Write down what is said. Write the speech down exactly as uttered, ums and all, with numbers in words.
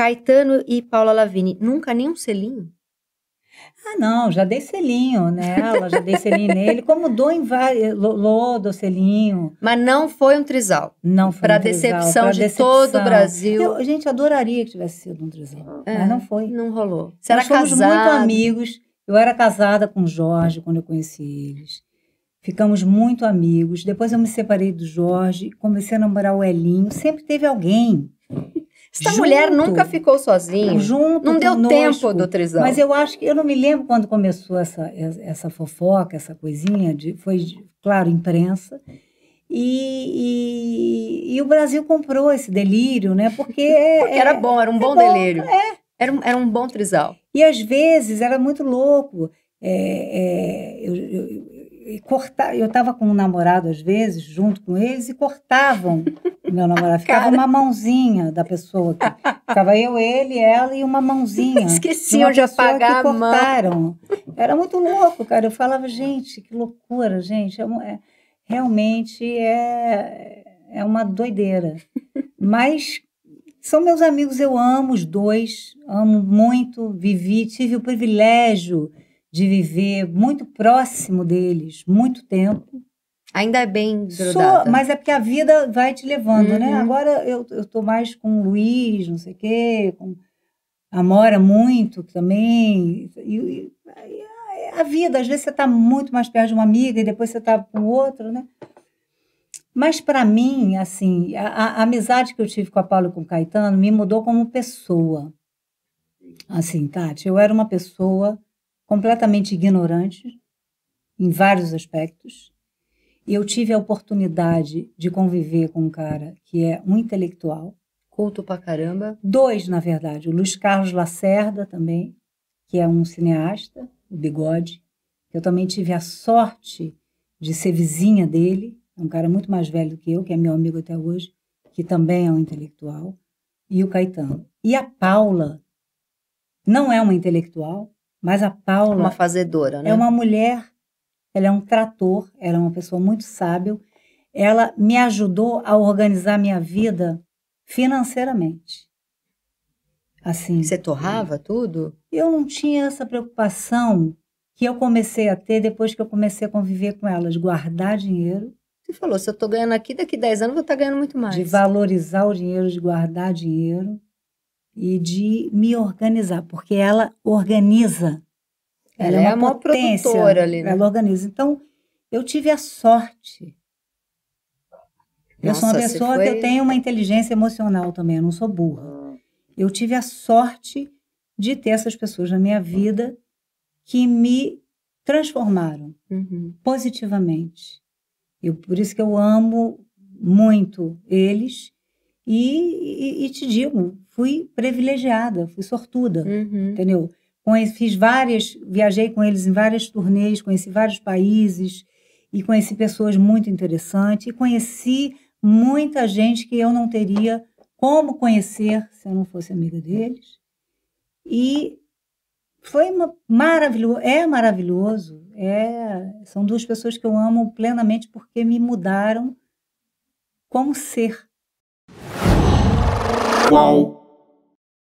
Caetano e Paula Lavigne, nunca nem um selinho? Ah, não, já dei selinho nela, já dei selinho nele, como dou em vários, lodo, selinho. Mas não foi um trisal. Não foi pra um trisal. Para decepção de decepção. Todo o Brasil. Eu, gente, adoraria que tivesse sido um trisal, é, mas não foi. Não rolou. Você era casada? Nós fomos muito amigos, eu era casada com o Jorge quando eu conheci eles. Ficamos muito amigos, depois eu me separei do Jorge, comecei a namorar o Elinho, sempre teve alguém. Essa junto, mulher nunca ficou sozinha. Junto não deu conosco, tempo do trisal. Mas eu acho que... Eu não me lembro quando começou essa, essa fofoca, essa coisinha. De, foi, claro, imprensa. E, e, e o Brasil comprou esse delírio, né? Porque... porque é, era bom, era um é bom, bom delírio. É. Era, era um bom trisal. E às vezes era muito louco. É, é, eu, eu, eu, corta, eu tava com um namorado às vezes, junto com eles, e cortavam meu namorado. Ficava cara. Uma mãozinha da pessoa aqui. Ficava eu, ele, ela e uma mãozinha. Esqueciam de apagar que a cortaram. Mão. Era muito louco, cara. Eu falava, gente, que loucura, gente. É, é, realmente é, é uma doideira. Mas... são meus amigos, eu amo os dois, amo muito, vivi, tive o privilégio de viver muito próximo deles, muito tempo. Ainda é bem grudada. Sou, mas é porque a vida vai te levando, uhum, né? Agora eu, eu tô mais com o Luiz, não sei o quê, com a Mora muito também. E, e, a vida, às vezes você tá muito mais perto de uma amiga e depois você tá com outro, né? Mas, para mim, assim, a, a amizade que eu tive com a Paula e com o Caetano me mudou como pessoa. Assim, Tati, eu era uma pessoa completamente ignorante em vários aspectos. E eu tive a oportunidade de conviver com um cara que é um intelectual. Culto pra caramba. Dois, na verdade. O Luiz Carlos Lacerda também, que é um cineasta, o Bigode. Eu também tive a sorte de ser vizinha dele. Um cara muito mais velho que eu, que é meu amigo até hoje, que também é um intelectual, e o Caetano. E a Paula não é uma intelectual, mas a Paula... é uma fazedora, né? É uma mulher, ela é um trator, ela é uma pessoa muito sábia. Ela me ajudou a organizar minha vida financeiramente. Assim... você torrava tudo? Eu não tinha essa preocupação que eu comecei a ter depois que eu comecei a conviver com elas, guardar dinheiro. Você falou, se eu estou ganhando aqui, daqui dez anos eu vou estar ganhando muito mais. De valorizar o dinheiro, de guardar dinheiro e de me organizar, porque ela organiza. Ela, ela é uma, é uma potência, produtora ali, né? Ela organiza. Então, eu tive a sorte. Nossa, eu sou uma pessoa foi... que eu tenho uma inteligência emocional também, eu não sou burra. Eu tive a sorte de ter essas pessoas na minha vida que me transformaram, uhum, positivamente. Eu, por isso que eu amo muito eles e, e, e te digo, fui privilegiada, fui sortuda, uhum, entendeu? Fiz várias, viajei com eles em várias turnês, conheci vários países e conheci pessoas muito interessantes e conheci muita gente que eu não teria como conhecer se eu não fosse amiga deles. E foi uma maravilhoso, é maravilhoso. É, são duas pessoas que eu amo plenamente porque me mudaram como ser. Qual?